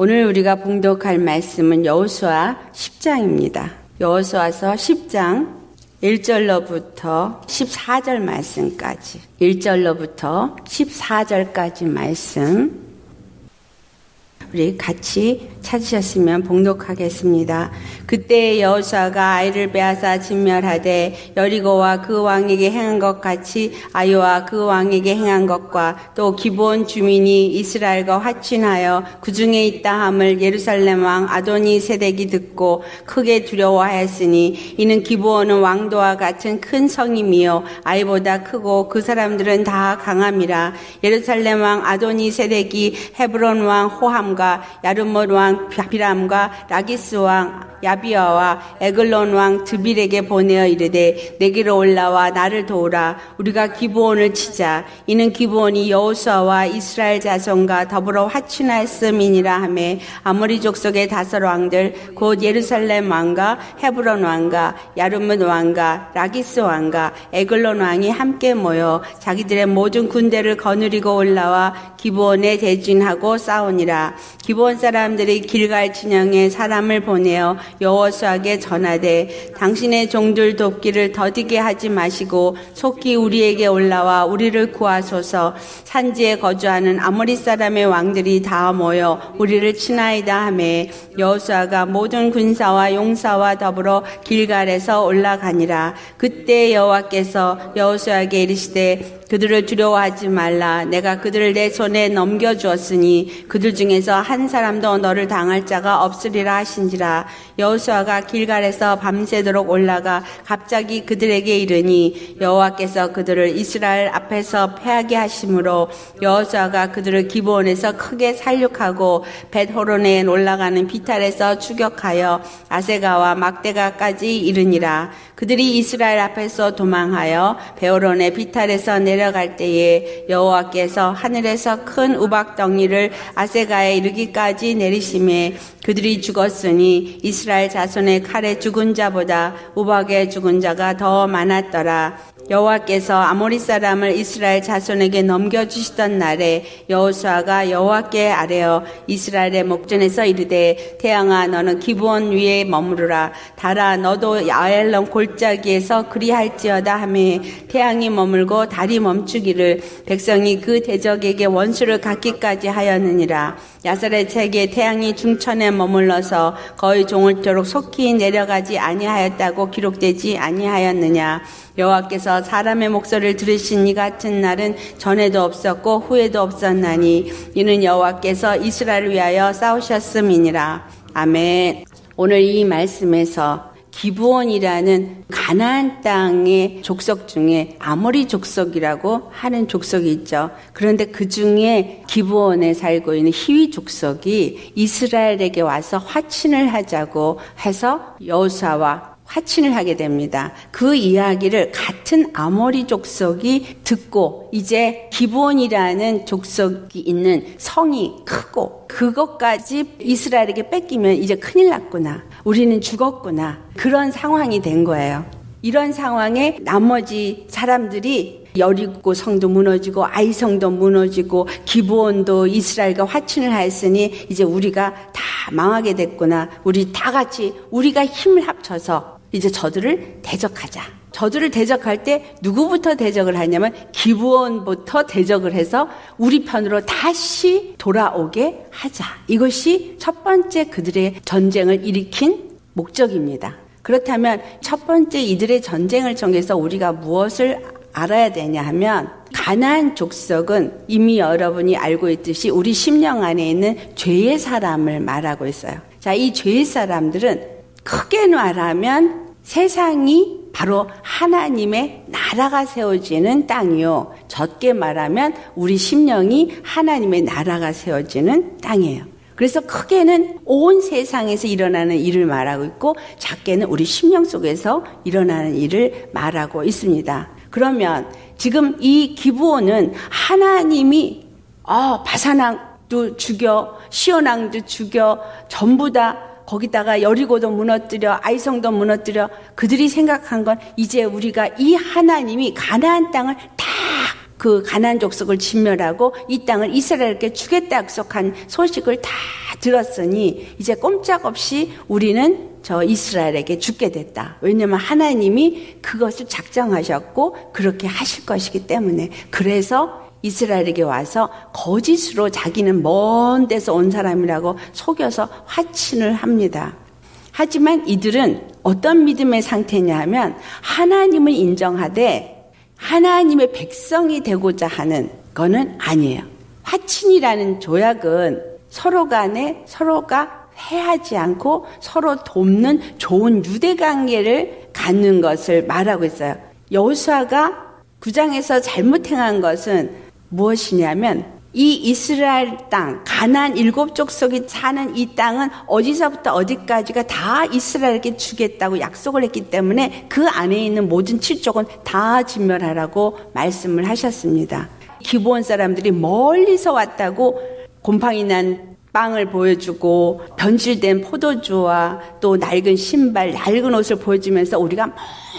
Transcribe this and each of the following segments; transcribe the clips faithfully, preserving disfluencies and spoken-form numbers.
오늘 우리가 봉독할 말씀은 여호수아 십 장입니다. 여호수아서 십 장 일 절로부터 십사 절 말씀까지, 일 절로부터 십사 절까지 말씀 우리 같이 찾으셨으면 봉독하겠습니다. 그때 여호수아가 아이를 빼앗아 진멸하되 여리고와 그 왕에게 행한 것 같이 아이와 그 왕에게 행한 것과 또 기브온 주민이 이스라엘과 화친하여 그 중에 있다 함을 예루살렘 왕 아도니 세덱이 듣고 크게 두려워하였으니 이는 기브온은 왕도와 같은 큰 성임이요 아이보다 크고 그 사람들은 다 강함이라. 예루살렘 왕 아도니 세덱이 헤브론 왕 호함과 야르못 왕 비람과 라기스 왕 야비아와 에글론 왕 드빌에게 보내어 이르되 내게로 올라와 나를 도우라. 우리가 기브온을 치자. 이는 기브온이 여호수아와 이스라엘 자손과 더불어 화친하였음이니라 하매 아모리 족속의 다섯 왕들 곧 예루살렘 왕과 헤브론 왕과 야르못 왕과 라기스 왕과 에글론 왕이 함께 모여 자기들의 모든 군대를 거느리고 올라와 기브온에 대진하고 싸우니라. 기브온 사람들이 길갈 진영에 사람을 보내어 여호수아에게 전하되 당신의 종들 돕기를 더디게 하지 마시고 속히 우리에게 올라와 우리를 구하소서. 산지에 거주하는 아모리 사람의 왕들이 다 모여 우리를 치나이다 하매 여호수아가 모든 군사와 용사와 더불어 길갈에서 올라가니라. 그때 여호와께서 여호수아에게 이르시되 그들을 두려워하지 말라. 내가 그들을 내 손에 넘겨주었으니 그들 중에서 한 사람도 너를 당할 자가 없으리라 하신지라. 여호수아가 길갈에서 밤새도록 올라가 갑자기 그들에게 이르니 여호와께서 그들을 이스라엘 앞에서 패하게 하심으로 여호수아가 그들을 기브온에서 크게 살육하고 벳호론에 올라가는 비탈에서 추격하여 아세가와 막대가까지 이르니라. 그들이 이스라엘 앞에서 도망하여 베호론의 비탈에서 내려갈 때에 여호와께서 하늘에서 큰 우박덩이를 아세가에 이르기까지 내리심에 그들이 죽었으니 이스라엘 자손의 칼에 죽은 자보다 우박에 죽은 자가 더 많았더라. 여호와께서 아모리 사람을 이스라엘 자손에게 넘겨주시던 날에 여호수아가 여호와께 아뢰어 이스라엘의 목전에서 이르되 태양아 너는 기브온 위에 머무르라. 달아 너도 아엘론 골짜기에서 그리할지어다 하매 태양이 머물고 달이 멈추기를 백성이 그 대적에게 원수를 갖기까지 하였느니라. 야살의 책에 태양이 중천에 머물러서 거의 종일토록 속히 내려가지 아니하였다고 기록되지 아니하였느냐. 여호와께서 사람의 목소리를 들으신 이 같은 날은 전에도 없었고 후에도 없었나니 이는 여호와께서 이스라엘을 위하여 싸우셨음이니라. 아멘. 오늘 이 말씀에서 기브온이라는 가나안 땅의 족속 중에 아모리 족속이라고 하는 족속이 있죠. 그런데 그 중에 기브온에 살고 있는 히위 족속이 이스라엘에게 와서 화친을 하자고 해서 여호수아와 화친을 하게 됩니다. 그 이야기를 같은 아모리 족속이 듣고 이제 기브온이라는 족속이 있는 성이 크고 그것까지 이스라엘에게 뺏기면 이제 큰일 났구나. 우리는 죽었구나. 그런 상황이 된 거예요. 이런 상황에 나머지 사람들이 여리고 성도 무너지고 아이 성도 무너지고 기브온도 이스라엘과 화친을 하였으니 이제 우리가 다 망하게 됐구나. 우리 다 같이 우리가 힘을 합쳐서 이제 저들을 대적하자. 저들을 대적할 때 누구부터 대적을 하냐면 기브온부터 대적을 해서 우리 편으로 다시 돌아오게 하자. 이것이 첫 번째 그들의 전쟁을 일으킨 목적입니다. 그렇다면 첫 번째 이들의 전쟁을 통해서 우리가 무엇을 알아야 되냐 하면 가나안 족속은 이미 여러분이 알고 있듯이 우리 심령 안에 있는 죄의 사람을 말하고 있어요. 자, 이 죄의 사람들은 크게 말하면 세상이 바로 하나님의 나라가 세워지는 땅이요. 적게 말하면 우리 심령이 하나님의 나라가 세워지는 땅이에요. 그래서 크게는 온 세상에서 일어나는 일을 말하고 있고 작게는 우리 심령 속에서 일어나는 일을 말하고 있습니다. 그러면 지금 이 기브온은 하나님이 아, 바산왕도 죽여, 시온왕도 죽여, 전부 다 거기다가 여리고도 무너뜨려 아이성도 무너뜨려 그들이 생각한 건 이제 우리가 이 하나님이 가나안 땅을 다 그 가나안 족속을 진멸하고 이 땅을 이스라엘에게 주겠다 약속한 소식을 다 들었으니 이제 꼼짝없이 우리는 저 이스라엘에게 죽게 됐다. 왜냐하면 하나님이 그것을 작정하셨고 그렇게 하실 것이기 때문에. 그래서 이스라엘에게 와서 거짓으로 자기는 먼 데서 온 사람이라고 속여서 화친을 합니다. 하지만 이들은 어떤 믿음의 상태냐 하면 하나님을 인정하되 하나님의 백성이 되고자 하는 거는 아니에요. 화친이라는 조약은 서로 간에 서로가 해하지 않고 서로 돕는 좋은 유대관계를 갖는 것을 말하고 있어요. 여호수아가 구 장에서 잘못 행한 것은 무엇이냐면 이 이스라엘 땅, 가나안 일곱 족속이 사는 이 땅은 어디서부터 어디까지가 다 이스라엘에게 주겠다고 약속을 했기 때문에 그 안에 있는 모든 칠족은 다 진멸하라고 말씀을 하셨습니다. 기브온 사람들이 멀리서 왔다고 곰팡이 난 빵을 보여주고 변질된 포도주와 또 낡은 신발, 낡은 옷을 보여주면서 우리가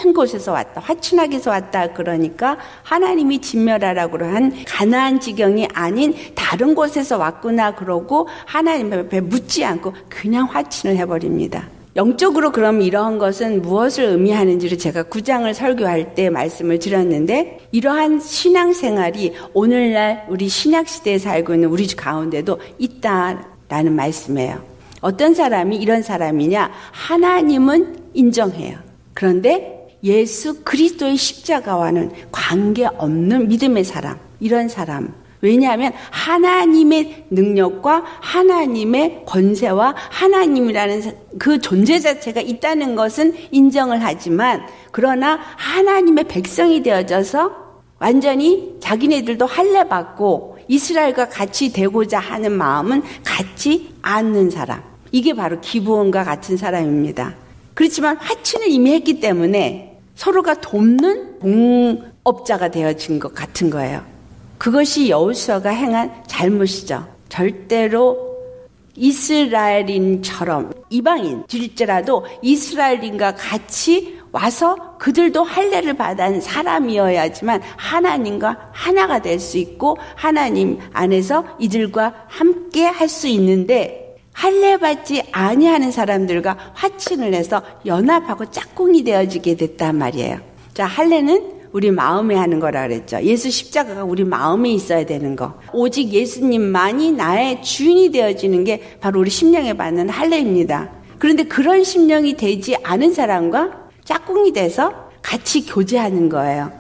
먼 곳에서 왔다, 화친하게서 왔다 그러니까 하나님이 진멸하라고 한 가나안 지경이 아닌 다른 곳에서 왔구나 그러고 하나님 앞에 묻지 않고 그냥 화친을 해버립니다. 영적으로 그럼 이러한 것은 무엇을 의미하는지를 제가 구 장을 설교할 때 말씀을 드렸는데 이러한 신앙생활이 오늘날 우리 신약시대에 살고 있는 우리 가운데도 있다라는 말씀이에요. 어떤 사람이 이런 사람이냐? 하나님은 인정해요. 그런데 예수 그리스도의 십자가와는 관계없는 믿음의 사람, 이런 사람. 왜냐하면 하나님의 능력과 하나님의 권세와 하나님이라는 그 존재 자체가 있다는 것은 인정을 하지만 그러나 하나님의 백성이 되어져서 완전히 자기네들도 할례받고 이스라엘과 같이 되고자 하는 마음은 같지 않는 사람. 이게 바로 기브온과 같은 사람입니다. 그렇지만 화친을 이미 했기 때문에 서로가 돕는 동업자가 되어진 것 같은 거예요. 그것이 여호수아가 행한 잘못이죠. 절대로 이스라엘인처럼 이방인일지라도 이스라엘인과 같이 와서 그들도 할례를 받은 사람이어야지만 하나님과 하나가 될 수 있고 하나님 안에서 이들과 함께 할 수 있는데 할례받지 아니하는 사람들과 화친을 해서 연합하고 짝꿍이 되어지게 됐단 말이에요. 자, 할례는 우리 마음에 하는 거라 그랬죠. 예수 십자가가 우리 마음에 있어야 되는 거. 오직 예수님만이 나의 주인이 되어지는 게 바로 우리 심령에 받는 할례입니다. 그런데 그런 심령이 되지 않은 사람과 짝꿍이 돼서 같이 교제하는 거예요.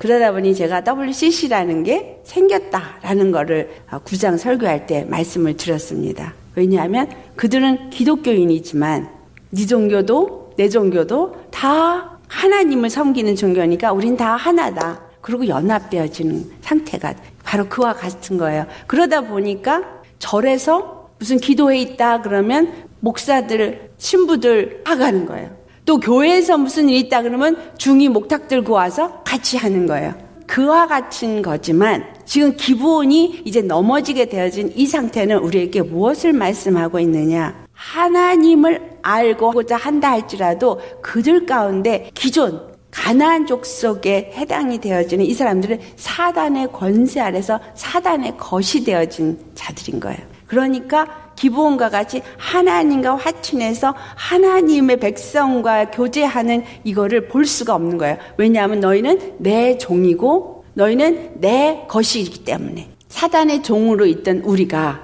그러다 보니 제가 더블유씨씨라는 게 생겼다라는 거를 구 장 설교할 때 말씀을 드렸습니다. 왜냐하면 그들은 기독교인이지만 네 종교도 내 종교도 다 하나님을 섬기는 종교니까 우린 다 하나다. 그리고 연합되어지는 상태가 바로 그와 같은 거예요. 그러다 보니까 절에서 무슨 기도회 있다 그러면 목사들, 신부들 다 가는 거예요. 또 교회에서 무슨 일 있다 그러면 중이 목탁 들고 와서 같이 하는 거예요. 그와 같은 거지만 지금 기브온이 이제 넘어지게 되어진 이 상태는 우리에게 무엇을 말씀하고 있느냐? 하나님을 알고자 한다 할지라도 그들 가운데 기존 가나안 족속에 해당이 되어지는 이 사람들은 사단의 권세 아래서 사단의 것이 되어진 자들인 거예요. 그러니까 기브온과 같이 하나님과 화친해서 하나님의 백성과 교제하는 이거를 볼 수가 없는 거예요. 왜냐하면 너희는 내 종이고 너희는 내 것이기 때문에 사단의 종으로 있던 우리가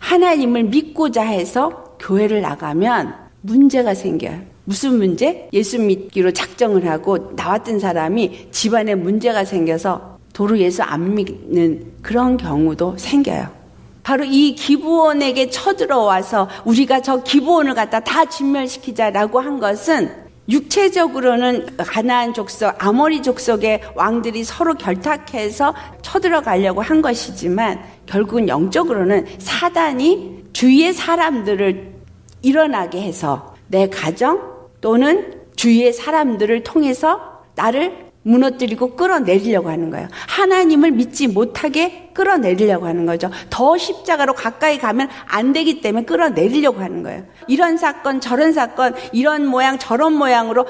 하나님을 믿고자 해서 교회를 나가면 문제가 생겨요. 무슨 문제? 예수 믿기로 작정을 하고 나왔던 사람이 집안에 문제가 생겨서 도로 예수 안 믿는 그런 경우도 생겨요. 바로 이 기브온에게 쳐들어와서 우리가 저 기브온을 갖다 다 진멸시키자라고 한 것은 육체적으로는 가나안 족속, 아모리 족속의 왕들이 서로 결탁해서 쳐들어가려고 한 것이지만 결국은 영적으로는 사단이 주위의 사람들을 일어나게 해서 내 가정 또는 주위의 사람들을 통해서 나를 무너뜨리고 끌어내리려고 하는 거예요. 하나님을 믿지 못하게 끌어내리려고 하는 거죠. 더 십자가로 가까이 가면 안 되기 때문에 끌어내리려고 하는 거예요. 이런 사건 저런 사건 이런 모양 저런 모양으로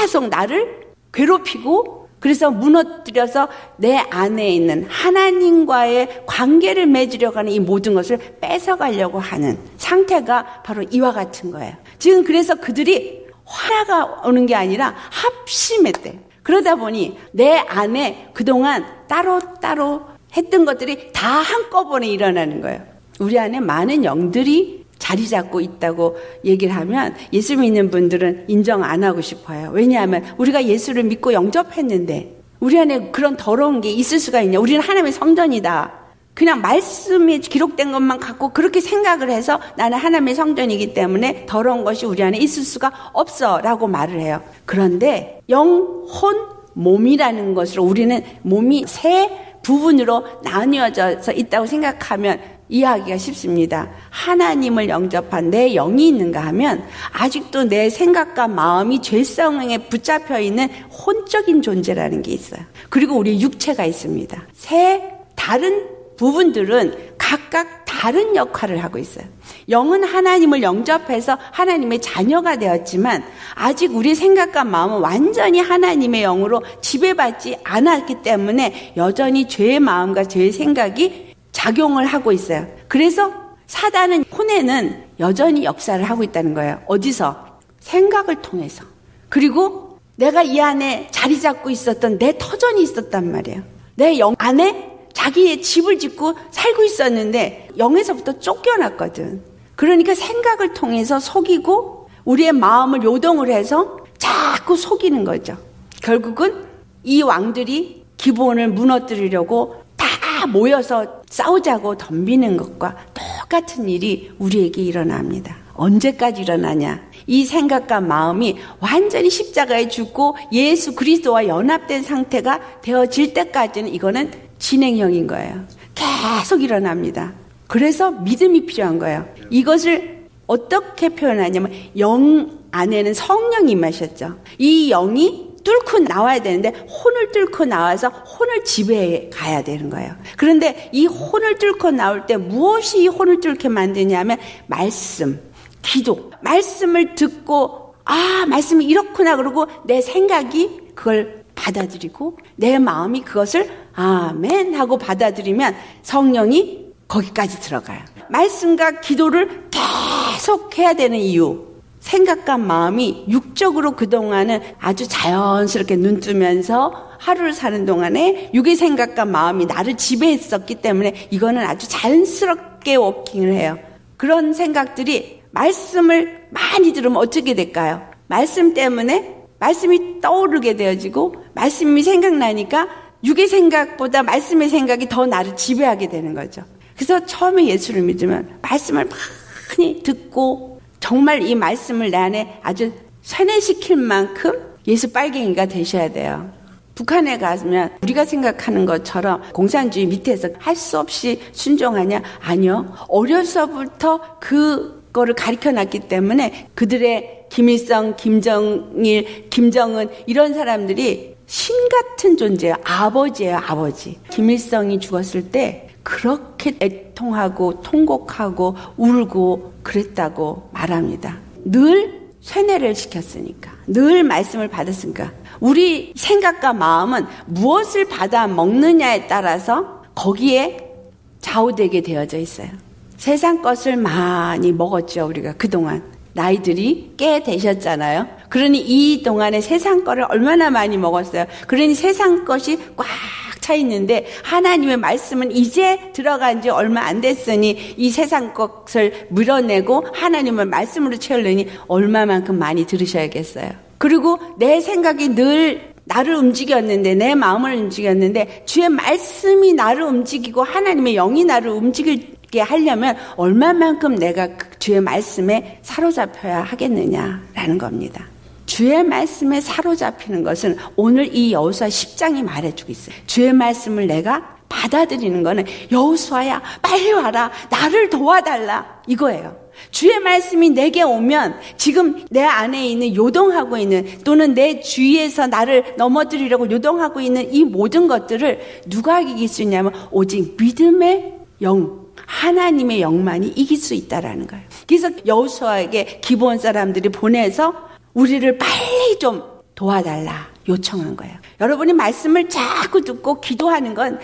계속 나를 괴롭히고 그래서 무너뜨려서 내 안에 있는 하나님과의 관계를 맺으려고 하는 이 모든 것을 뺏어가려고 하는 상태가 바로 이와 같은 거예요. 지금 그래서 그들이 화가 오는 게 아니라 합심했대. 그러다 보니 내 안에 그동안 따로따로 했던 것들이 다 한꺼번에 일어나는 거예요. 우리 안에 많은 영들이 자리 잡고 있다고 얘기를 하면 예수 믿는 분들은 인정 안 하고 싶어요. 왜냐하면 우리가 예수를 믿고 영접했는데 우리 안에 그런 더러운 게 있을 수가 있냐. 우리는 하나님의 성전이다. 그냥 말씀에 기록된 것만 갖고 그렇게 생각을 해서 나는 하나님의 성전이기 때문에 더러운 것이 우리 안에 있을 수가 없어 라고 말을 해요. 그런데 영, 혼, 몸이라는 것으로 우리는 몸이 세 부분으로 나뉘어져서 있다고 생각하면 이해하기가 쉽습니다. 하나님을 영접한 내 영이 있는가 하면 아직도 내 생각과 마음이 죄성에 붙잡혀 있는 혼적인 존재라는 게 있어요. 그리고 우리 육체가 있습니다. 세 다른 부분들은 각각 다른 역할을 하고 있어요. 영은 하나님을 영접해서 하나님의 자녀가 되었지만 아직 우리 생각과 마음은 완전히 하나님의 영으로 지배받지 않았기 때문에 여전히 죄의 마음과 죄의 생각이 작용을 하고 있어요. 그래서 사단은 혼에는 여전히 역사를 하고 있다는 거예요. 어디서? 생각을 통해서. 그리고 내가 이 안에 자리 잡고 있었던 내 터전이 있었단 말이에요. 내 영 안에 자기의 집을 짓고 살고 있었는데 영에서부터 쫓겨났거든. 그러니까 생각을 통해서 속이고 우리의 마음을 요동을 해서 자꾸 속이는 거죠. 결국은 이 왕들이 기본을 무너뜨리려고 다 모여서 싸우자고 덤비는 것과 똑같은 일이 우리에게 일어납니다. 언제까지 일어나냐? 이 생각과 마음이 완전히 십자가에 죽고 예수 그리스도와 연합된 상태가 되어질 때까지는 이거는 진행형인 거예요. 계속 일어납니다. 그래서 믿음이 필요한 거예요. 이것을 어떻게 표현하냐면 영 안에는 성령이 임하셨죠. 이 영이 뚫고 나와야 되는데 혼을 뚫고 나와서 혼을 지배해 가야 되는 거예요. 그런데 이 혼을 뚫고 나올 때 무엇이 이 혼을 뚫게 만드냐면 말씀, 기도. 말씀을 듣고 아, 말씀이 이렇구나 그러고 내 생각이 그걸 받아들이고 내 마음이 그것을 아멘 하고 받아들이면 성령이 거기까지 들어가요. 말씀과 기도를 계속 해야 되는 이유, 생각과 마음이 육적으로 그동안은 아주 자연스럽게 눈 뜨면서 하루를 사는 동안에 육의 생각과 마음이 나를 지배했었기 때문에 이거는 아주 자연스럽게 워킹을 해요. 그런 생각들이 말씀을 많이 들으면 어떻게 될까요? 말씀 때문에 말씀이 떠오르게 되어지고 말씀이 생각나니까 육의 생각보다 말씀의 생각이 더 나를 지배하게 되는 거죠. 그래서 처음에 예수를 믿으면 말씀을 많이 듣고 정말 이 말씀을 내 안에 아주 세뇌시킬 만큼 예수 빨갱이가 되셔야 돼요. 북한에 가면 우리가 생각하는 것처럼 공산주의 밑에서 할 수 없이 순종하냐? 아니요. 어려서부터 그거를 가르쳐놨기 때문에 그들의 김일성, 김정일, 김정은 이런 사람들이 신 같은 존재예요. 아버지예요, 아버지. 김일성이 죽었을 때 그렇게 애통하고 통곡하고 울고 그랬다고 말합니다. 늘 세뇌를 시켰으니까. 늘 말씀을 받았으니까. 우리 생각과 마음은 무엇을 받아 먹느냐에 따라서 거기에 좌우되게 되어져 있어요. 세상 것을 많이 먹었죠, 우리가 그동안. 나이들이 꽤 되셨잖아요. 그러니 이 동안에 세상 거를 얼마나 많이 먹었어요. 그러니 세상 것이 꽉 차 있는데 하나님의 말씀은 이제 들어간 지 얼마 안 됐으니 이 세상 것을 밀어내고 하나님의 말씀으로 채우려니 얼마만큼 많이 들으셔야겠어요. 그리고 내 생각이 늘 나를 움직였는데 내 마음을 움직였는데 주의 말씀이 나를 움직이고 하나님의 영이 나를 움직일 하려면 얼마만큼 내가 주의 말씀에 사로잡혀야 하겠느냐라는 겁니다. 주의 말씀에 사로잡히는 것은 오늘 이 여호수아 십 장이 말해주고 있어요. 주의 말씀을 내가 받아들이는 거는 여호수아야 빨리 와라 나를 도와달라 이거예요. 주의 말씀이 내게 오면 지금 내 안에 있는 요동하고 있는 또는 내 주위에서 나를 넘어뜨리려고 요동하고 있는 이 모든 것들을 누가 이길 수 있냐면 오직 믿음의 영 하나님의 영만이 이길 수 있다라는 거예요. 그래서 여호수아에게 기브온 사람들이 보내서 우리를 빨리 좀 도와달라. 요청한 거예요. 여러분이 말씀을 자꾸 듣고 기도하는 건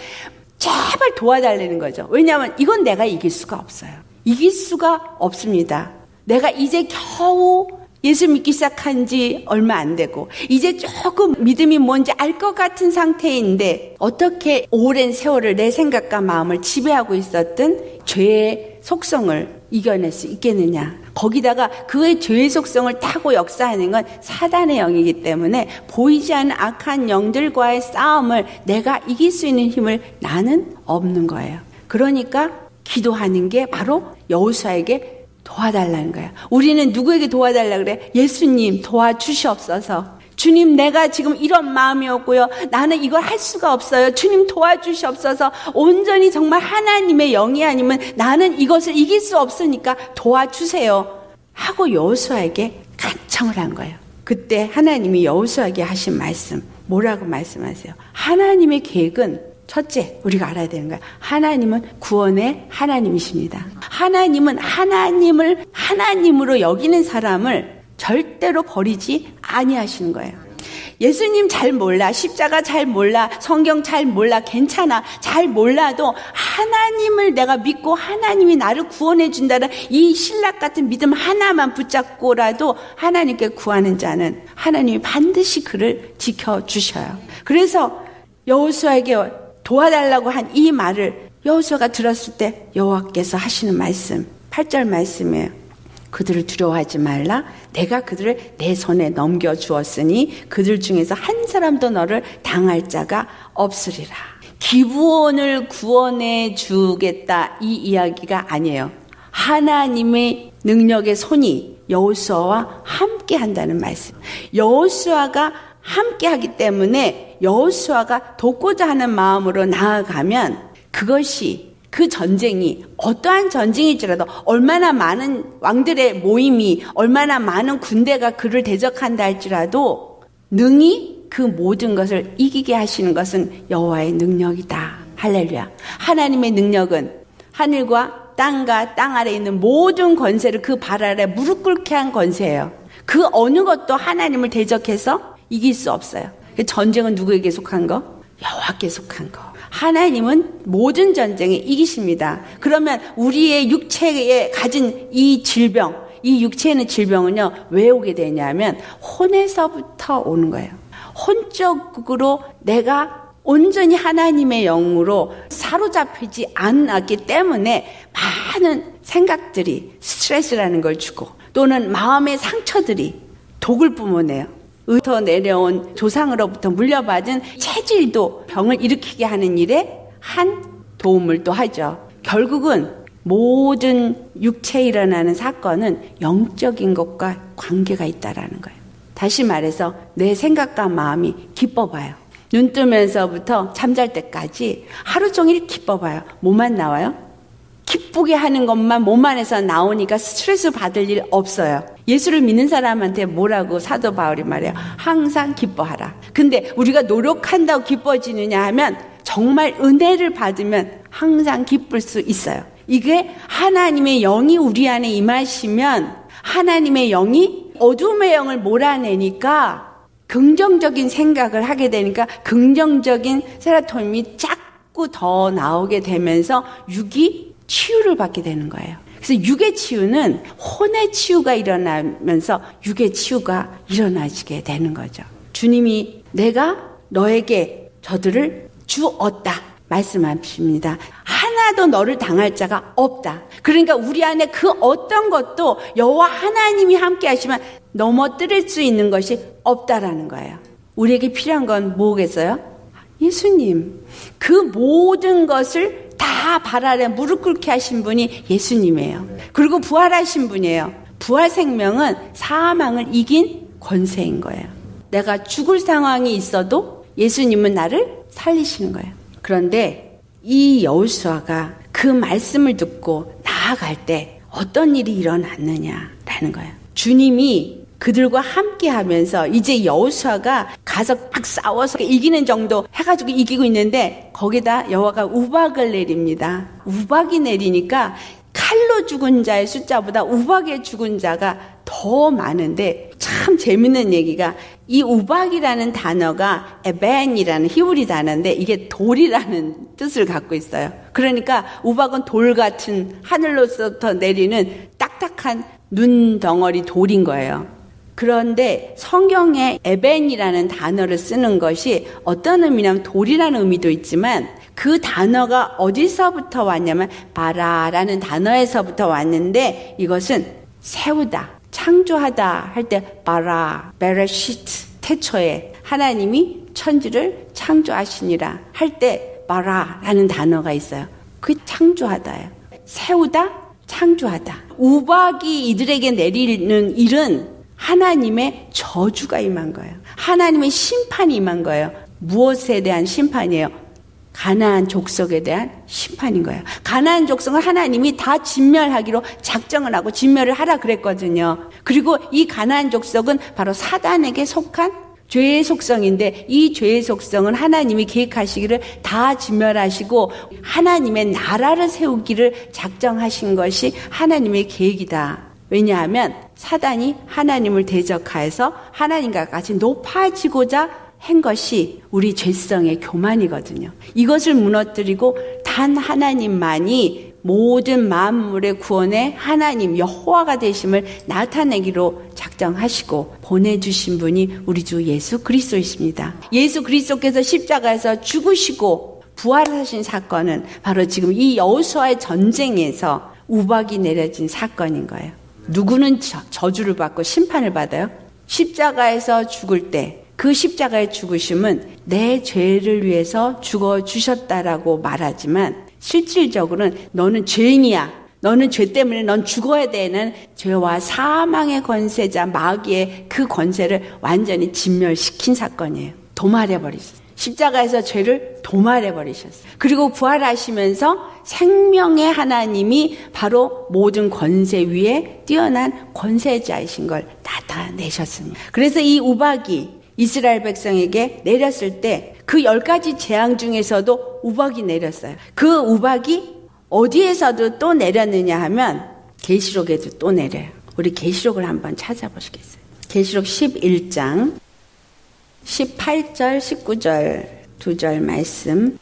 제발 도와달라는 거죠. 왜냐하면 이건 내가 이길 수가 없어요. 이길 수가 없습니다. 내가 이제 겨우 예수 믿기 시작한 지 얼마 안 되고 이제 조금 믿음이 뭔지 알 것 같은 상태인데 어떻게 오랜 세월을 내 생각과 마음을 지배하고 있었던 죄의 속성을 이겨낼 수 있겠느냐. 거기다가 그의 죄의 속성을 타고 역사하는 건 사단의 영이기 때문에 보이지 않는 악한 영들과의 싸움을 내가 이길 수 있는 힘을 나는 없는 거예요. 그러니까 기도하는 게 바로 여호수아에게 도와달라는 거야. 우리는 누구에게 도와달라 그래? 예수님 도와주시옵소서. 주님, 내가 지금 이런 마음이었고요. 나는 이걸 할 수가 없어요. 주님 도와주시옵소서. 온전히 정말 하나님의 영이 아니면 나는 이것을 이길 수 없으니까 도와주세요. 하고 여호수아에게 간청을 한 거예요. 그때 하나님이 여호수아에게 하신 말씀, 뭐라고 말씀하세요? 하나님의 계획은 첫째, 우리가 알아야 되는 거야. 하나님은 구원의 하나님이십니다. 하나님은 하나님을 하나님으로 여기는 사람을 절대로 버리지 아니하시는 거예요. 예수님 잘 몰라, 십자가 잘 몰라, 성경 잘 몰라, 괜찮아, 잘 몰라도 하나님을 내가 믿고 하나님이 나를 구원해 준다는 이 신락 같은 믿음 하나만 붙잡고라도 하나님께 구하는 자는 하나님이 반드시 그를 지켜주셔요. 그래서 여호수아에게 도와달라고 한 이 말을 여호수아가 들었을 때 여호와께서 하시는 말씀, 팔 절 말씀이에요. 그들을 두려워하지 말라. 내가 그들을 내 손에 넘겨주었으니 그들 중에서 한 사람도 너를 당할 자가 없으리라. 기브온을 구원해 주겠다 이 이야기가 아니에요. 하나님의 능력의 손이 여호수아와 함께 한다는 말씀. 여호수아가 함께 하기 때문에 여호수아가 돕고자 하는 마음으로 나아가면 그것이, 그 전쟁이 어떠한 전쟁일지라도 얼마나 많은 왕들의 모임이, 얼마나 많은 군대가 그를 대적한다 할지라도 능히 그 모든 것을 이기게 하시는 것은 여호와의 능력이다. 할렐루야. 하나님의 능력은 하늘과 땅과 땅 아래에 있는 모든 권세를 그 발 아래 무릎 꿇게 한 권세예요. 그 어느 것도 하나님을 대적해서 이길 수 없어요. 전쟁은 누구에게 속한 거? 여호와께 속한 거. 하나님은 모든 전쟁에 이기십니다. 그러면 우리의 육체에 가진 이 질병, 이 육체에 있는 질병은요, 왜 오게 되냐면 혼에서부터 오는 거예요. 혼적으로 내가 온전히 하나님의 영으로 사로잡히지 않았기 때문에 많은 생각들이 스트레스라는 걸 주고, 또는 마음의 상처들이 독을 뿜어내요. 으터 내려온 조상으로부터 물려받은 체질도 병을 일으키게 하는 일에 한 도움을 또 하죠. 결국은 모든 육체에 일어나는 사건은 영적인 것과 관계가 있다라는 거예요. 다시 말해서 내 생각과 마음이 기뻐봐요. 눈 뜨면서부터 잠잘 때까지 하루 종일 기뻐봐요. 뭐만 나와요? 기쁘게 하는 것만 몸 안에서 나오니까 스트레스 받을 일 없어요. 예수를 믿는 사람한테 뭐라고 사도 바울이 말해요? 항상 기뻐하라. 근데 우리가 노력한다고 기뻐지느냐 하면 정말 은혜를 받으면 항상 기쁠 수 있어요. 이게 하나님의 영이 우리 안에 임하시면 하나님의 영이 어둠의 영을 몰아내니까 긍정적인 생각을 하게 되니까 긍정적인 세로토닌이 자꾸 더 나오게 되면서 육이 치유를 받게 되는 거예요. 그래서 육의 치유는 혼의 치유가 일어나면서 육의 치유가 일어나지게 되는 거죠. 주님이 내가 너에게 저들을 주었다 말씀하십니다. 하나도 너를 당할 자가 없다. 그러니까 우리 안에 그 어떤 것도 여호와 하나님이 함께 하시면 넘어뜨릴 수 있는 것이 없다라는 거예요. 우리에게 필요한 건 뭐겠어요? 예수님. 그 모든 것을 다 발 아래 무릎 꿇게 하신 분이 예수님이에요. 그리고 부활하신 분이에요. 부활 생명은 사망을 이긴 권세인 거예요. 내가 죽을 상황이 있어도 예수님은 나를 살리시는 거예요. 그런데 이 여호수아가 그 말씀을 듣고 나아갈 때 어떤 일이 일어났느냐라는 거예요. 주님이 그들과 함께 하면서 이제 여호수아가 가서 막 싸워서 이기는 정도 해가지고 이기고 있는데 거기다 여호와가 우박을 내립니다. 우박이 내리니까 칼로 죽은 자의 숫자보다 우박에 죽은 자가 더 많은데, 참 재밌는 얘기가 이 우박이라는 단어가 에벤이라는 히브리 단어인데 이게 돌이라는 뜻을 갖고 있어요. 그러니까 우박은 돌 같은 하늘로서부터 내리는 딱딱한 눈덩어리 돌인 거예요. 그런데 성경에 에벤이라는 단어를 쓰는 것이 어떤 의미냐면 돌이라는 의미도 있지만 그 단어가 어디서부터 왔냐면 바라라는 단어에서부터 왔는데 이것은 세우다, 창조하다 할 때 바라, 베레시트, 태초에 하나님이 천지를 창조하시니라 할 때 바라라는 단어가 있어요. 그게 창조하다예요. 세우다, 창조하다. 우박이 이들에게 내리는 일은 하나님의 저주가 임한 거예요. 하나님의 심판이 임한 거예요. 무엇에 대한 심판이에요? 가나안 족속에 대한 심판인 거예요. 가나안 족속은 하나님이 다 진멸하기로 작정을 하고 진멸을 하라 그랬거든요. 그리고 이 가나안 족속은 바로 사단에게 속한 죄의 속성인데 이 죄의 속성은 하나님이 계획하시기를 다 진멸하시고 하나님의 나라를 세우기를 작정하신 것이 하나님의 계획이다. 왜냐하면 사단이 하나님을 대적하여서 하나님과 같이 높아지고자 한 것이 우리 죄성의 교만이거든요. 이것을 무너뜨리고 단 하나님만이 모든 만물의 구원에 하나님 여호와가 되심을 나타내기로 작정하시고 보내주신 분이 우리 주 예수 그리스도이십니다. 예수 그리스도께서 십자가에서 죽으시고 부활하신 사건은 바로 지금 이 여호수아의 전쟁에서 우박이 내려진 사건인 거예요. 누구는 저주를 받고 심판을 받아요? 십자가에서 죽을 때 그 십자가의 죽으심은 내 죄를 위해서 죽어주셨다라고 말하지만 실질적으로는 너는 죄인이야. 너는 죄 때문에 넌 죽어야 되는 죄와 사망의 권세자 마귀의 그 권세를 완전히 진멸시킨 사건이에요. 도말해버리셨어요. 십자가에서 죄를 도말해버리셨어요. 그리고 부활하시면서 생명의 하나님이 바로 모든 권세 위에 뛰어난 권세자이신 걸 나타내셨습니다. 그래서 이 우박이 이스라엘 백성에게 내렸을 때 그 열 가지 재앙 중에서도 우박이 내렸어요. 그 우박이 어디에서도 또 내렸느냐 하면 계시록에도 또 내려요. 우리 계시록을 한번 찾아보시겠어요? 계시록 십일 장 십팔 절 십구 절 두 절 말씀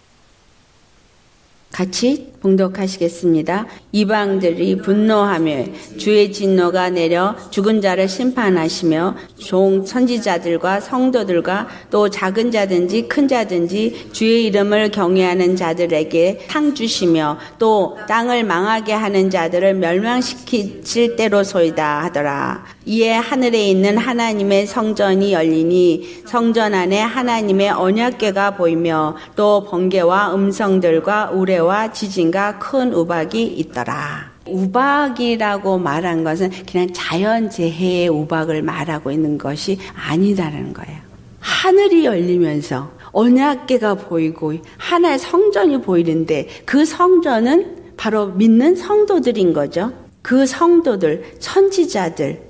같이 봉독하시겠습니다. 이방들이 분노하며 주의 진노가 내려 죽은 자를 심판하시며 종 선지자들과 성도들과 또 작은 자든지 큰 자든지 주의 이름을 경외하는 자들에게 상 주시며 또 땅을 망하게 하는 자들을 멸망시키실 때로소이다 하더라. 이에 하늘에 있는 하나님의 성전이 열리니 성전 안에 하나님의 언약궤가 보이며 또 번개와 음성들과 우레와 지진과 큰 우박이 있더라. 우박이라고 말한 것은 그냥 자연재해의 우박을 말하고 있는 것이 아니다라는 거예요. 하늘이 열리면서 언약궤가 보이고 하나의 성전이 보이는데 그 성전은 바로 믿는 성도들인 거죠. 그 성도들, 선지자들,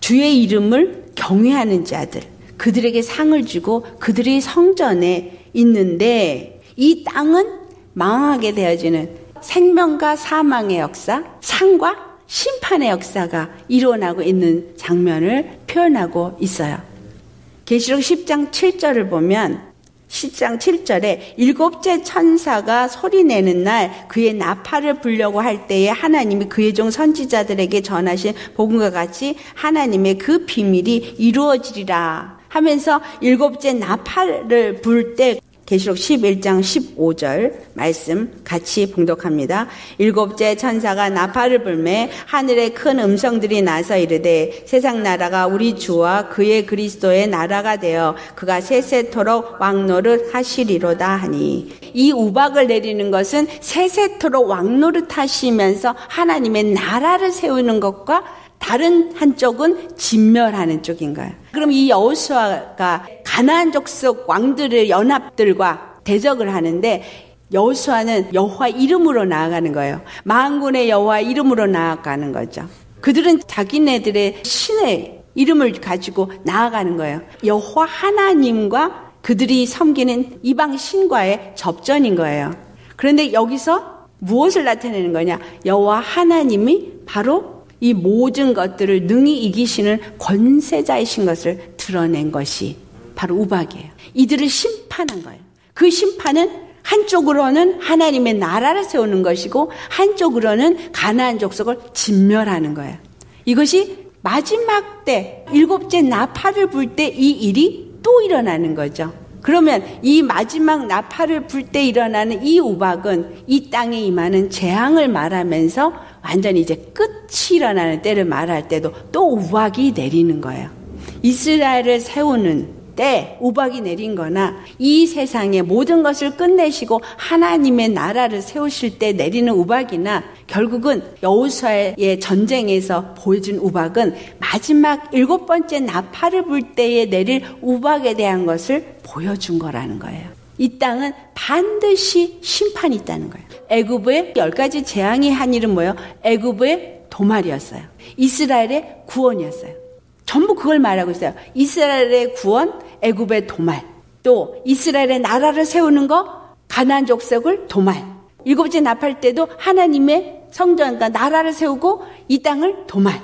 주의 이름을 경외하는 자들, 그들에게 상을 주고 그들이 성전에 있는데 이 땅은 망하게 되어지는 생명과 사망의 역사, 상과 심판의 역사가 일어나고 있는 장면을 표현하고 있어요. 계시록 십 장 칠 절을 보면 십 장 칠 절에 일곱째 천사가 소리내는 날 그의 나팔을 불려고 할 때에 하나님이 그의 종 선지자들에게 전하신 복음과 같이 하나님의 그 비밀이 이루어지리라 하면서 일곱째 나팔을 불 때 계시록 십일 장 십오 절 말씀 같이 봉독합니다. 일곱째 천사가 나팔을 불매 하늘에 큰 음성들이 나서 이르되 세상 나라가 우리 주와 그의 그리스도의 나라가 되어 그가 세세토록 왕노릇 하시리로다 하니 이 우박을 내리는 것은 세세토록 왕노릇 하시면서 하나님의 나라를 세우는 것과 다른 한쪽은 진멸하는 쪽인 거예요. 그럼 이 여호수아가 가나안 족속 왕들의 연합들과 대적을 하는데 여호수아는 여호와 이름으로 나아가는 거예요. 만군의 여호와 이름으로 나아가는 거죠. 그들은 자기네들의 신의 이름을 가지고 나아가는 거예요. 여호와 하나님과 그들이 섬기는 이방 신과의 접전인 거예요. 그런데 여기서 무엇을 나타내는 거냐? 여호와 하나님이 바로 이 모든 것들을 능히 이기시는 권세자이신 것을 드러낸 것이 바로 우박이에요. 이들을 심판한 거예요. 그 심판은 한쪽으로는 하나님의 나라를 세우는 것이고 한쪽으로는 가나안 족속을 진멸하는 거예요. 이것이 마지막 때 일곱째 나팔을 불 때 이 일이 또 일어나는 거죠. 그러면 이 마지막 나팔을 불 때 일어나는 이 우박은 이 땅에 임하는 재앙을 말하면서 완전히 이제 끝이 일어나는 때를 말할 때도 또 우박이 내리는 거예요. 이스라엘을 세우는 때 우박이 내린 거나 이 세상의 모든 것을 끝내시고 하나님의 나라를 세우실 때 내리는 우박이나 결국은 여호수아의 전쟁에서 보여준 우박은 마지막 일곱 번째 나팔을 불 때에 내릴 우박에 대한 것을 보여준 거라는 거예요. 이 땅은 반드시 심판이 있다는 거예요. 애굽의 열 가지 재앙의 한 일은 뭐예요? 애굽의 도말이었어요. 이스라엘의 구원이었어요. 전부 그걸 말하고 있어요. 이스라엘의 구원, 애굽의 도말, 또 이스라엘의 나라를 세우는 거, 가나안 족속을 도말. 일곱째 나팔 때도 하나님의 성전과 나라를 세우고 이 땅을 도말.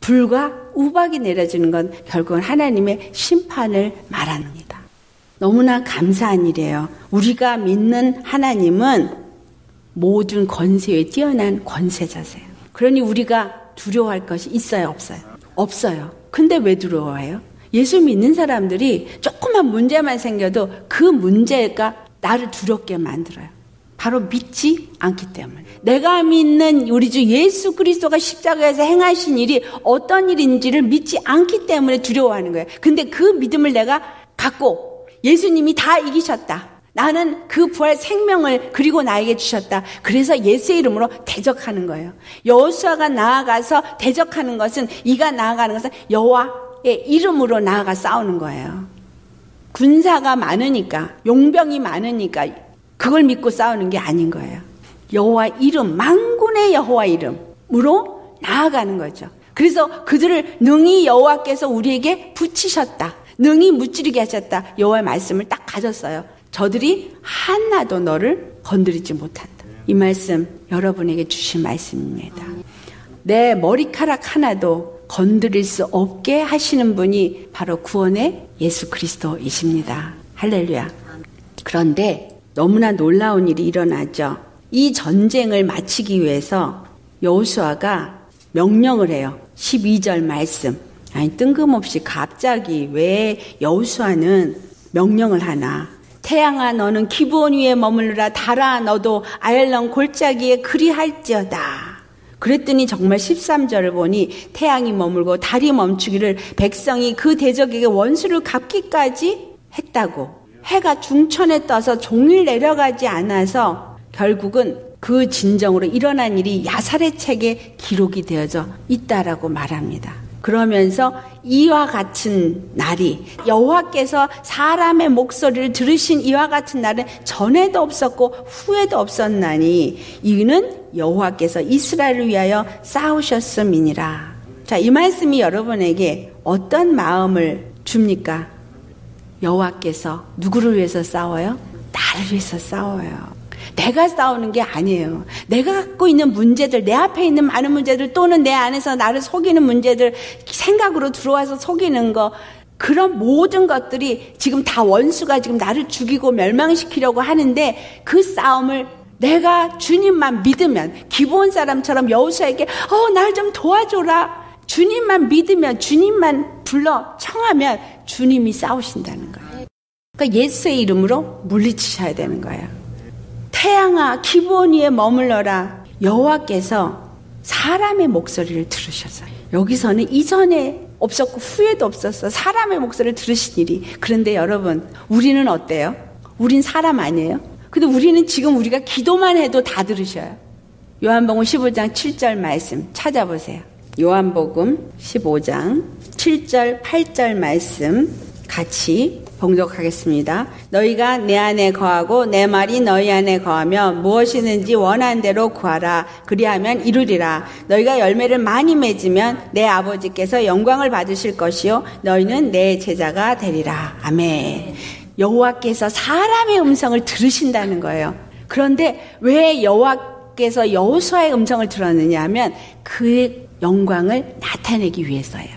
불과 우박이 내려지는 건 결국은 하나님의 심판을 말합니다. 너무나 감사한 일이에요. 우리가 믿는 하나님은 모든 권세에 뛰어난 권세자세요. 그러니 우리가 두려워할 것이 있어요, 없어요? 없어요. 근데 왜 두려워해요? 예수 믿는 사람들이 조그만 문제만 생겨도 그 문제가 나를 두렵게 만들어요. 바로 믿지 않기 때문에. 내가 믿는 우리 주 예수 그리스도가 십자가에서 행하신 일이 어떤 일인지를 믿지 않기 때문에 두려워하는 거예요. 근데 그 믿음을 내가 갖고 예수님이 다 이기셨다. 나는 그 부활 생명을 그리고 나에게 주셨다. 그래서 예수의 이름으로 대적하는 거예요. 여호수아가 나아가서 대적하는 것은 이가 나아가는 것은 여호와의 이름으로 나아가 싸우는 거예요. 군사가 많으니까 용병이 많으니까 그걸 믿고 싸우는 게 아닌 거예요. 여호와 이름, 만군의 여호와 이름으로 나아가는 거죠. 그래서 그들을 능히 여호와께서 우리에게 붙이셨다. 능히 무찌르게 하셨다. 여호와의 말씀을 딱 가졌어요. 저들이 하나도 너를 건드리지 못한다. 이 말씀 여러분에게 주신 말씀입니다. 내 머리카락 하나도 건드릴 수 없게 하시는 분이 바로 구원의 예수 그리스도이십니다. 할렐루야. 그런데 너무나 놀라운 일이 일어나죠. 이 전쟁을 마치기 위해서 여호수아가 명령을 해요. 십이 절 말씀. 아니 뜬금없이 갑자기 왜 여호수아는 명령을 하나. 태양아 너는 기브온 위에 머물러라. 달아 너도 아얄론 골짜기에 그리할지어다. 그랬더니 정말 십삼 절을 보니 태양이 머물고 달이 멈추기를 백성이 그 대적에게 원수를 갚기까지 했다고. 해가 중천에 떠서 종일 내려가지 않아서 결국은 그 진정으로 일어난 일이 야살의 책에 기록이 되어져 있다라고 말합니다. 그러면서 이와 같은 날이 여호와께서 사람의 목소리를 들으신 이와 같은 날은 전에도 없었고 후에도 없었나니 이는 여호와께서 이스라엘을 위하여 싸우셨음이니라. 자, 이 말씀이 여러분에게 어떤 마음을 줍니까? 여호와께서 누구를 위해서 싸워요? 나를 위해서 싸워요. 내가 싸우는 게 아니에요. 내가 갖고 있는 문제들, 내 앞에 있는 많은 문제들 또는 내 안에서 나를 속이는 문제들, 생각으로 들어와서 속이는 거, 그런 모든 것들이 지금 다 원수가 지금 나를 죽이고 멸망시키려고 하는데 그 싸움을 내가 주님만 믿으면, 기브온 사람처럼 여호수아에게 어, 날 좀 도와줘라. 주님만 믿으면, 주님만 불러 청하면 주님이 싸우신다는 거예요. 그러니까 예수의 이름으로 물리치셔야 되는 거예요. 태양아 기브온 위에 머물러라. 여호와께서 사람의 목소리를 들으셨어요. 여기서는 이전에 없었고 후에도 없었어. 사람의 목소리를 들으신 일이. 그런데 여러분 우리는 어때요? 우린 사람 아니에요? 근데 우리는 지금 우리가 기도만 해도 다 들으셔요. 요한복음 십오 장 칠 절 말씀 찾아보세요. 요한복음 십오 장 칠 절 팔 절 말씀 같이 봉독하겠습니다. 너희가 내 안에 거하고 내 말이 너희 안에 거하며 무엇이든지 원하는 대로 구하라. 그리하면 이루리라. 너희가 열매를 많이 맺으면 내 아버지께서 영광을 받으실 것이요 너희는 내 제자가 되리라. 아멘. 여호와께서 사람의 음성을 들으신다는 거예요. 그런데 왜 여호와 하나님께서 여호수아의 음성을 들었느냐 하면 그의 영광을 나타내기 위해서예요.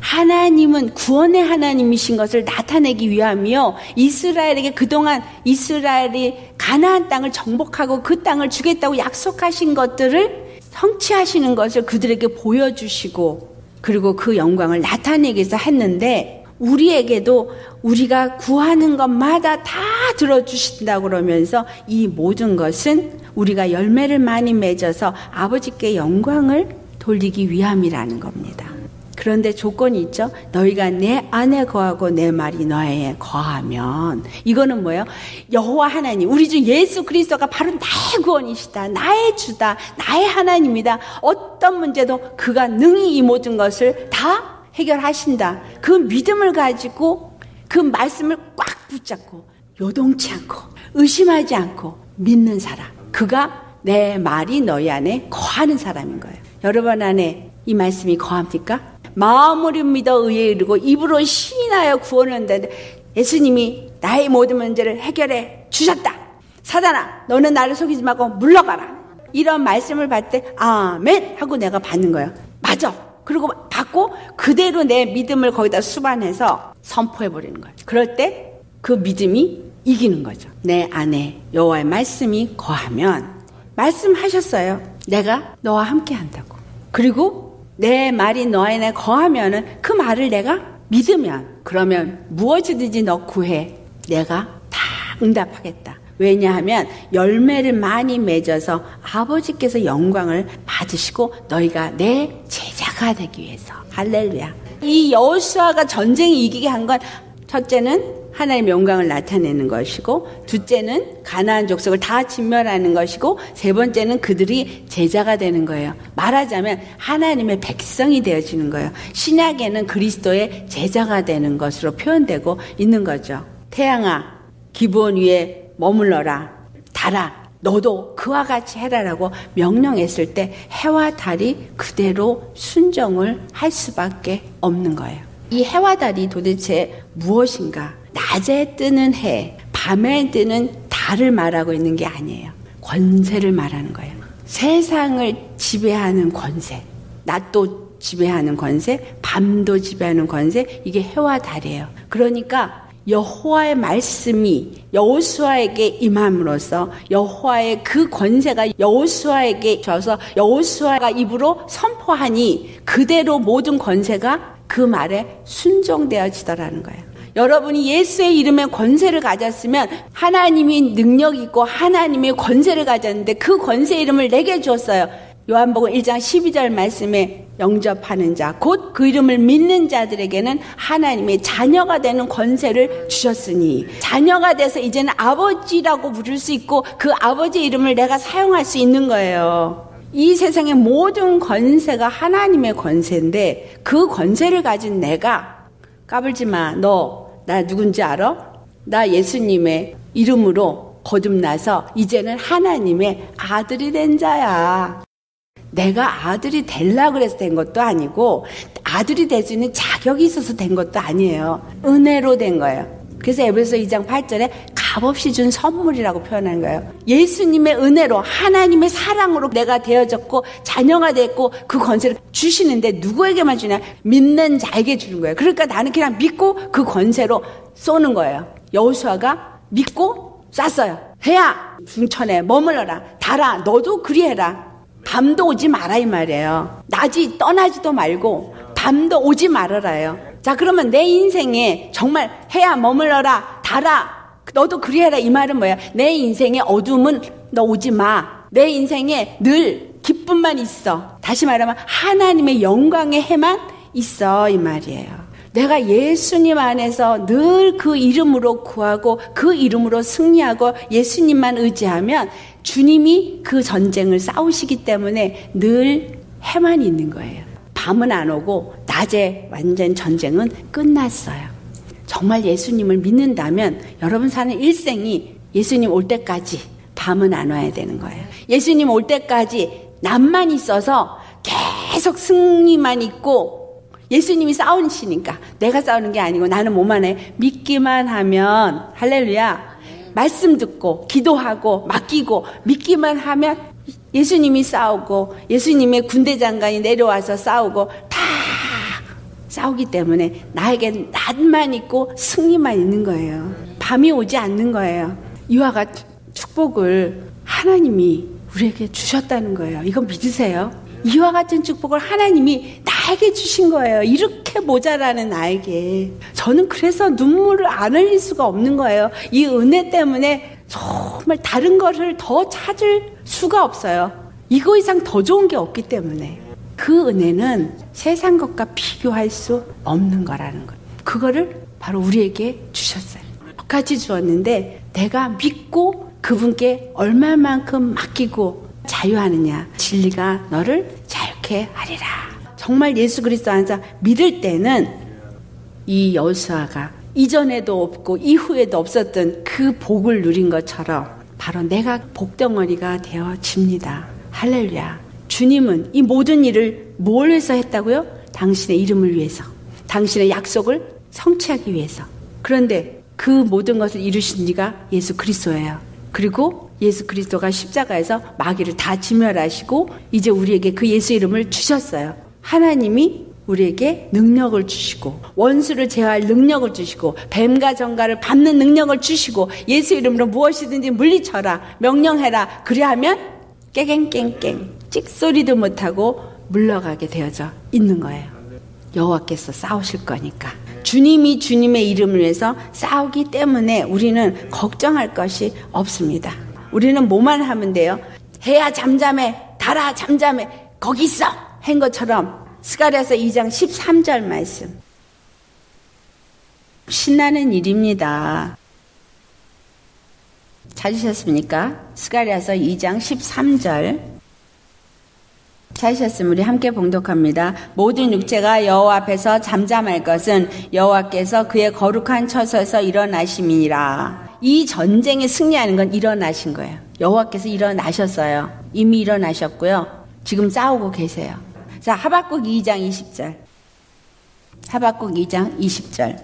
하나님은 구원의 하나님이신 것을 나타내기 위함이요, 이스라엘에게 그동안 이스라엘이 가나안 땅을 정복하고 그 땅을 주겠다고 약속하신 것들을 성취하시는 것을 그들에게 보여주시고 그리고 그 영광을 나타내기 위해서 했는데, 우리에게도 우리가 구하는 것마다 다 들어주신다고 그러면서 이 모든 것은 우리가 열매를 많이 맺어서 아버지께 영광을 돌리기 위함이라는 겁니다. 그런데 조건이 있죠. 너희가 내 안에 거하고 내 말이 너희에 거하면, 이거는 뭐예요? 여호와 하나님, 우리 주 예수 그리스도가 바로 나의 구원이시다, 나의 주다, 나의 하나님이다, 어떤 문제도 그가 능히 이 모든 것을 다 해결하신다, 그 믿음을 가지고 그 말씀을 꽉 붙잡고 요동치 않고 의심하지 않고 믿는 사람, 그가 내 말이 너희 안에 거하는 사람인 거예요. 여러분 안에 이 말씀이 거합니까? 마음으로 믿어 의에 이르고 입으로 신하여 구원한다는데, 예수님이 나의 모든 문제를 해결해 주셨다, 사단아 너는 나를 속이지 말고 물러가라, 이런 말씀을 받을 때 아멘 하고 내가 받는 거예요. 맞아. 그리고 받고 그대로 내 믿음을 거기다 수반해서 선포해버리는 거예요. 그럴 때 그 믿음이 이기는 거죠. 내 안에 여호와의 말씀이 거하면, 말씀하셨어요. 내가 너와 함께 한다고. 그리고 내 말이 너 안에 거하면은 그 말을 내가 믿으면, 그러면 무엇이든지 너 구해 내가 다 응답하겠다. 왜냐하면 열매를 많이 맺어서 아버지께서 영광을 받으시고 너희가 내 제자가 되기 위해서. 할렐루야. 이 여호수아가 전쟁이 이기게 한 건 첫째는 하나님의 영광을 나타내는 것이고, 둘째는 가나안 족속을 다 진멸하는 것이고, 세 번째는 그들이 제자가 되는 거예요. 말하자면 하나님의 백성이 되어지는 거예요. 신약에는 그리스도의 제자가 되는 것으로 표현되고 있는 거죠. 태양아 기브온 위에 머물러라, 달아 너도 그와 같이 해라라고 명령했을 때 해와 달이 그대로 순종을 할 수밖에 없는 거예요. 이 해와 달이 도대체 무엇인가? 낮에 뜨는 해, 밤에 뜨는 달을 말하고 있는 게 아니에요. 권세를 말하는 거예요. 세상을 지배하는 권세, 낮도 지배하는 권세, 밤도 지배하는 권세, 이게 해와 달이에요. 그러니까 여호와의 말씀이 여호수아에게 임함으로써 여호와의 그 권세가 여호수아에게 줘서 여호수아가 입으로 선포하니 그대로 모든 권세가 그 말에 순종되어지더라는 거예요. 여러분이 예수의 이름의 권세를 가졌으면, 하나님이 능력 있고 하나님이 권세를 가졌는데 그 권세 이름을 내게 주었어요. 요한복음 일 장 십이 절 말씀에 영접하는 자, 곧 그 이름을 믿는 자들에게는 하나님의 자녀가 되는 권세를 주셨으니, 자녀가 돼서 이제는 아버지라고 부를 수 있고 그 아버지의 이름을 내가 사용할 수 있는 거예요. 이 세상의 모든 권세가 하나님의 권세인데 그 권세를 가진 내가 까불지 마. 너 나 누군지 알아? 나 예수님의 이름으로 거듭나서 이제는 하나님의 아들이 된 자야. 내가 아들이 되려고 그래서 된 것도 아니고 아들이 될 수 있는 자격이 있어서 된 것도 아니에요. 은혜로 된 거예요. 그래서 에베소 이 장 팔 절에 값없이 준 선물이라고 표현한 거예요. 예수님의 은혜로, 하나님의 사랑으로 내가 되어졌고 자녀가 됐고 그 권세를 주시는데 누구에게만 주냐? 믿는 자에게 주는 거예요. 그러니까 나는 그냥 믿고 그 권세로 쏘는 거예요. 여호수아가 믿고 쐈어요. 해야 중천에 머물러라, 달아 너도 그리해라, 밤도 오지 마라 이 말이에요. 낮이 떠나지도 말고 밤도 오지 말아라요. 자, 그러면 내 인생에 정말 해야 머물러라, 달아 너도 그리해라, 이 말은 뭐야? 내 인생의 어둠은 너 오지 마. 내 인생에 늘 기쁨만 있어. 다시 말하면 하나님의 영광의 해만 있어, 이 말이에요. 내가 예수님 안에서 늘 그 이름으로 구하고 그 이름으로 승리하고 예수님만 의지하면 주님이 그 전쟁을 싸우시기 때문에 늘 해만 있는 거예요. 밤은 안 오고 낮에 완전 전쟁은 끝났어요. 정말 예수님을 믿는다면 여러분 사는 일생이 예수님 올 때까지 밤은 안 와야 되는 거예요. 예수님 올 때까지 낮만 있어서 계속 승리만 있고, 예수님이 싸우시니까 내가 싸우는 게 아니고 나는 뭐만 해? 믿기만 하면, 할렐루야, 말씀 듣고 기도하고 맡기고 믿기만 하면 예수님이 싸우고 예수님의 군대 장관이 내려와서 싸우고 다 싸우기 때문에 나에겐 낫만 있고 승리만 있는 거예요. 밤이 오지 않는 거예요. 이와 같은 축복을 하나님이 우리에게 주셨다는 거예요. 이건 믿으세요. 이와 같은 축복을 하나님이 나에게 주신 거예요. 이렇게 모자라는 나에게. 저는 그래서 눈물을 안 흘릴 수가 없는 거예요. 이 은혜 때문에 정말 다른 것을 더 찾을 수가 없어요. 이거 이상 더 좋은 게 없기 때문에. 그 은혜는 세상 것과 비교할 수 없는 거라는 거예요. 그거를 바로 우리에게 주셨어요. 똑같이 주었는데 내가 믿고 그분께 얼마만큼 맡기고 자유하느냐. 진리가 너를 자유케 하리라. 정말 예수 그리스도 안에서 믿을 때는 이 여호수아가 이전에도 없고 이후에도 없었던 그 복을 누린 것처럼 바로 내가 복덩어리가 되어집니다. 할렐루야. 주님은 이 모든 일을 뭘 위해서 했다고요? 당신의 이름을 위해서, 당신의 약속을 성취하기 위해서. 그런데 그 모든 것을 이루신 이가 예수 그리스도예요. 그리고 예수 그리스도가 십자가에서 마귀를 다 진멸하시고 이제 우리에게 그 예수 이름을 주셨어요. 하나님이 우리에게 능력을 주시고 원수를 제어할 능력을 주시고 뱀과 전갈을 밟는 능력을 주시고 예수 이름으로 무엇이든지 물리쳐라, 명령해라. 그리하면 깨갱깽깽 찍소리도 못하고 물러가게 되어져 있는 거예요. 여호와께서 싸우실 거니까. 주님이 주님의 이름을 위해서 싸우기 때문에 우리는 걱정할 것이 없습니다. 우리는 뭐만 하면 돼요? 해야 잠잠해, 달아 잠잠해, 거기 있어! 한 것처럼 스가랴서 이 장 십삼 절 말씀. 신나는 일입니다. 찾으셨습니까? 스가랴서 이 장 십삼 절. 찾으셨으면 우리 함께 봉독합니다. 모든 육체가 여호와 앞에서 잠잠할 것은 여호와께서 그의 거룩한 처소에서 일어나심이니라. 이 전쟁에 승리하는 건 일어나신 거예요. 여호와께서 일어나셨어요. 이미 일어나셨고요. 지금 싸우고 계세요. 자, 하박국 이 장 이십 절. 하박국 이 장 이십 절.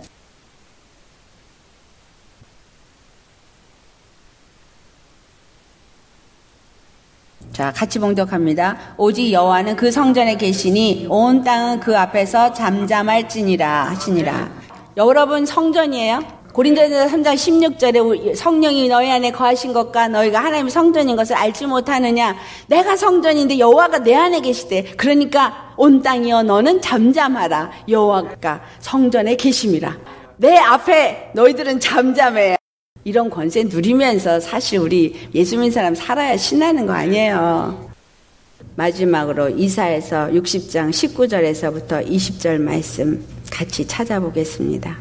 자, 같이 봉독합니다. 오직 여호와는 그 성전에 계시니 온 땅은 그 앞에서 잠잠할지니라 하시니라. 여러분 성전이에요. 고린도전서 삼 장 십육 절에 성령이 너희 안에 거하신 것과 너희가 하나님의 성전인 것을 알지 못하느냐. 내가 성전인데 여호와가 내 안에 계시대. 그러니까 온 땅이여 너는 잠잠하라. 여호와가 성전에 계심이라. 내 앞에 너희들은 잠잠해. 이런 권세 누리면서 사실 우리 예수 믿는 사람 살아야 신나는 거 아니에요. 마지막으로 이사야서 육십 장 십구 절에서부터 이십 절 말씀 같이 찾아보겠습니다.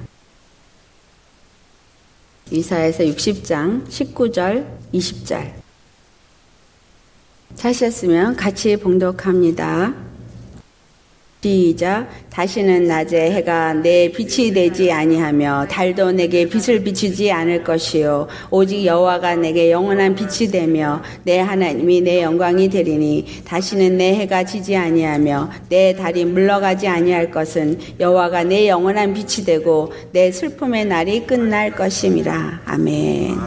이사야서 육십 장 십구 절 이십 절. 찾으셨으면 같이 봉독합니다. 시작. 다시는 낮에 해가 내 빛이 되지 아니하며 달도 내게 빛을 비추지 않을 것이요 오직 여호와가 내게 영원한 빛이 되며 내 하나님이 내 영광이 되리니 다시는 내 해가 지지 아니하며 내 달이 물러가지 아니할 것은 여호와가 내 영원한 빛이 되고 내 슬픔의 날이 끝날 것임이라. 아멘.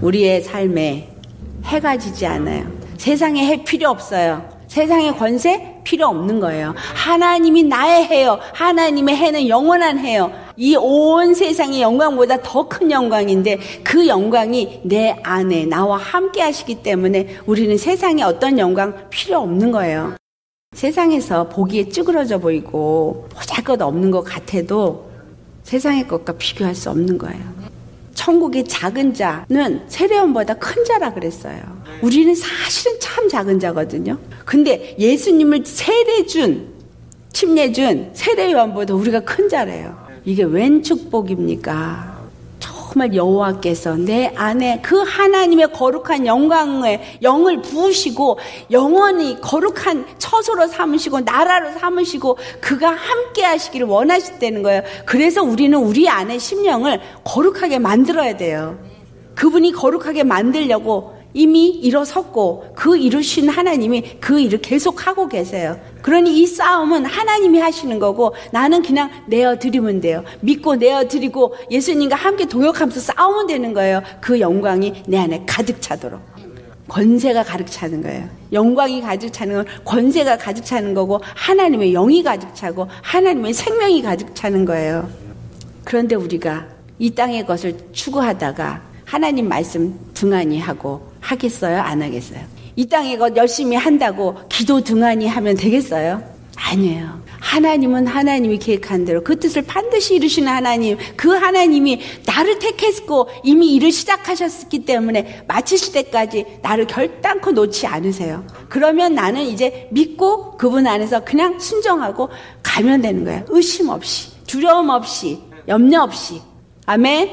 우리의 삶에 해가 지지 않아요. 세상에 해 필요 없어요. 세상의 권세 필요 없는 거예요. 하나님이 나의 해요. 하나님의 해는 영원한 해요. 이 온 세상의 영광보다 더 큰 영광인데 그 영광이 내 안에 나와 함께 하시기 때문에 우리는 세상에 어떤 영광 필요 없는 거예요. 세상에서 보기에 찌그러져 보이고 보잘것 없는 것 같아도 세상의 것과 비교할 수 없는 거예요. 천국의 작은 자는 세례원보다 큰 자라 그랬어요. 우리는 사실은 참 작은 자거든요. 근데 예수님을 세례준, 침례준 세례원보다 우리가 큰 자래요. 이게 웬 축복입니까? 정말 여호와께서 내 안에 그 하나님의 거룩한 영광의 영을 부으시고 영원히 거룩한 처소로 삼으시고 나라로 삼으시고 그가 함께 하시기를 원하시다는 거예요. 그래서 우리는 우리 안에 심령을 거룩하게 만들어야 돼요. 그분이 거룩하게 만들려고 이미 일어섰고 그 이루신 하나님이 그 일을 계속하고 계세요. 그러니 이 싸움은 하나님이 하시는 거고 나는 그냥 내어드리면 돼요. 믿고 내어드리고 예수님과 함께 동역하면서 싸우면 되는 거예요. 그 영광이 내 안에 가득 차도록. 권세가 가득 차는 거예요. 영광이 가득 차는 건 권세가 가득 차는 거고, 하나님의 영이 가득 차고 하나님의 생명이 가득 차는 거예요. 그런데 우리가 이 땅의 것을 추구하다가 하나님 말씀 등한히 하고 하겠어요? 안 하겠어요? 이 땅의 것 열심히 한다고 기도 등한히 하면 되겠어요? 아니에요. 하나님은 하나님이 계획한 대로 그 뜻을 반드시 이루시는 하나님, 그 하나님이 나를 택했고 이미 일을 시작하셨기 때문에 마치실 때까지 나를 결단코 놓지 않으세요. 그러면 나는 이제 믿고 그분 안에서 그냥 순종하고 가면 되는 거예요. 의심 없이, 두려움 없이, 염려 없이. 아멘.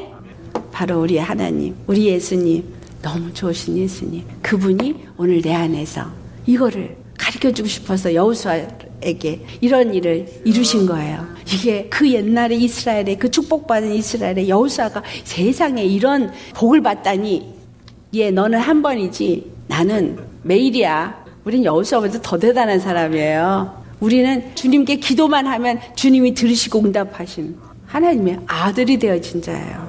바로 우리 하나님, 우리 예수님, 너무 좋으신 예수님, 그분이 오늘 내 안에서 이거를 가르쳐주고 싶어서 여호수아에게 이런 일을 이루신 거예요. 이게 그 옛날에 이스라엘의 그 축복받은 이스라엘의 여호수아가 세상에 이런 복을 받다니, 얘 너는 한 번이지 나는 매일이야. 우린 여호수아보다 더 대단한 사람이에요. 우리는 주님께 기도만 하면 주님이 들으시고 응답하신 하나님의 아들이 되어진 자예요.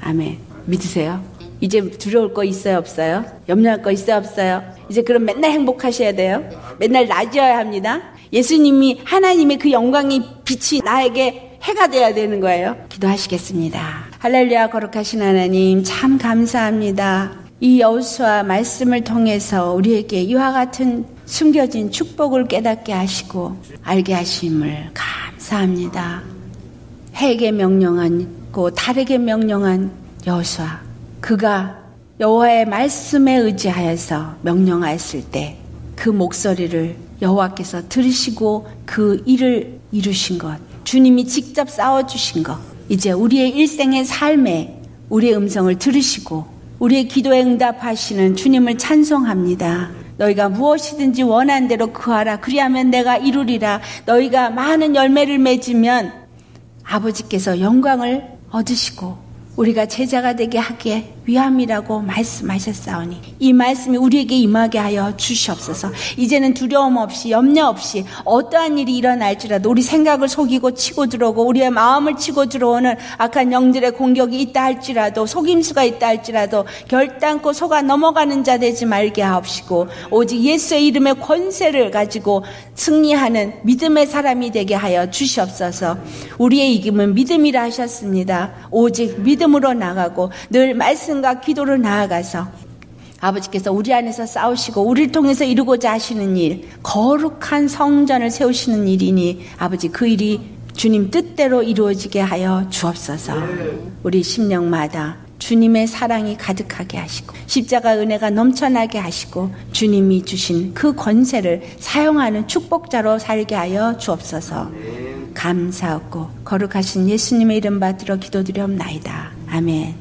아멘. 믿으세요? 이제 두려울 거 있어요, 없어요? 염려할 거 있어요, 없어요? 이제 그럼 맨날 행복하셔야 돼요? 맨날 낮이어야 합니다. 예수님이, 하나님의 그 영광이 빛이 나에게 해가 돼야 되는 거예요. 기도하시겠습니다. 할렐루야. 거룩하신 하나님, 참 감사합니다. 이 여호수아 말씀을 통해서 우리에게 이와 같은 숨겨진 축복을 깨닫게 하시고 알게 하심을 감사합니다. 해에게 명령하고 달에게 명령한 여호수아, 그가 여호와의 말씀에 의지하여서 명령하였을 때 그 목소리를 여호와께서 들으시고 그 일을 이루신 것, 주님이 직접 싸워주신 것, 이제 우리의 일생의 삶에 우리의 음성을 들으시고 우리의 기도에 응답하시는 주님을 찬송합니다. 너희가 무엇이든지 원하는 대로 구하라. 그리하면 내가 이루리라. 너희가 많은 열매를 맺으면 아버지께서 영광을 얻으시고 우리가 제자가 되게 하기에 위함이라고 말씀하셨사오니 이 말씀이 우리에게 임하게 하여 주시옵소서. 이제는 두려움 없이, 염려 없이, 어떠한 일이 일어날지라도 우리 생각을 속이고 치고 들어오고 우리의 마음을 치고 들어오는 악한 영들의 공격이 있다 할지라도, 속임수가 있다 할지라도 결단코 속아 넘어가는 자 되지 말게 하옵시고 오직 예수의 이름의 권세를 가지고 승리하는 믿음의 사람이 되게 하여 주시옵소서. 우리의 이김은 믿음이라 하셨습니다. 오직 믿음으로 나가고 늘 말씀 과 기도로 나아가서 아버지께서 우리 안에서 싸우시고 우리를 통해서 이루고자 하시는 일, 거룩한 성전을 세우시는 일이니 아버지 그 일이 주님 뜻대로 이루어지게 하여 주옵소서. 우리 심령마다 주님의 사랑이 가득하게 하시고 십자가 은혜가 넘쳐나게 하시고 주님이 주신 그 권세를 사용하는 축복자로 살게 하여 주옵소서. 감사하고 거룩하신 예수님의 이름 받들어 기도드려옵나이다. 아멘.